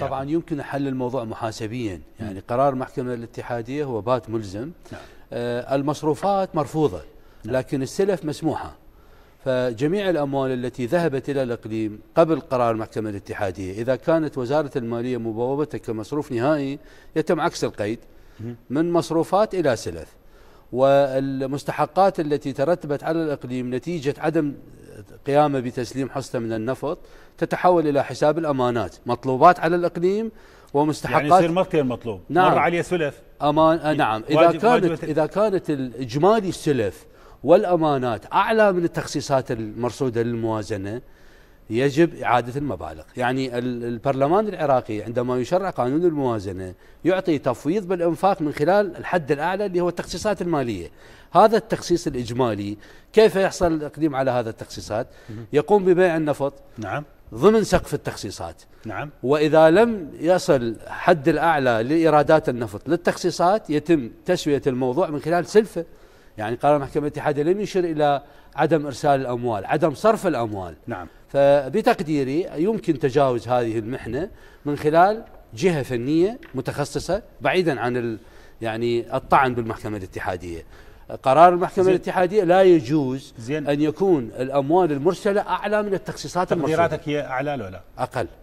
طبعا يمكن حل الموضوع محاسبيا، يعني قرار محكمة الاتحادية هو بات ملزم. نعم. المصروفات مرفوضة. نعم. لكن السلف مسموحة، فجميع الأموال التي ذهبت إلى الإقليم قبل قرار المحكمة الاتحادية إذا كانت وزارة المالية مبوبتها كمصروف نهائي يتم عكس القيد من مصروفات إلى سلف، والمستحقات التي ترتبت على الإقليم نتيجة عدم قيامه بتسليم حصته من النفط تتحول الى حساب الامانات، مطلوبات على الاقليم ومستحقات، يعني يصير مرتين مطلوب. نعم. مره عليه سلف امان. نعم، اذا كانت الاجمالي السلف والامانات اعلى من التخصيصات المرصوده للموازنه يجب اعاده المبالغ. يعني البرلمان العراقي عندما يشرع قانون الموازنه يعطي تفويض بالانفاق من خلال الحد الاعلى اللي هو التخصيصات الماليه. هذا التخصيص الاجمالي كيف يحصل الاقليم على هذا التخصيصات؟ يقوم ببيع النفط. نعم. ضمن سقف التخصيصات. نعم. واذا لم يصل حد الاعلى لايرادات النفط للتخصيصات يتم تسويه الموضوع من خلال سلفه. يعني قرار محكمة الاتحادية لم يشير إلى عدم إرسال الأموال، عدم صرف الأموال. نعم. فبتقديري يمكن تجاوز هذه المحنة من خلال جهة فنية متخصصة بعيدا عن يعني الطعن بالمحكمة الاتحادية. قرار المحكمة الاتحادية لا يجوز أن يكون الأموال المرسلة أعلى من التخصيصات المرسلة. تقديراتك هي أعلى لو لا؟ أقل.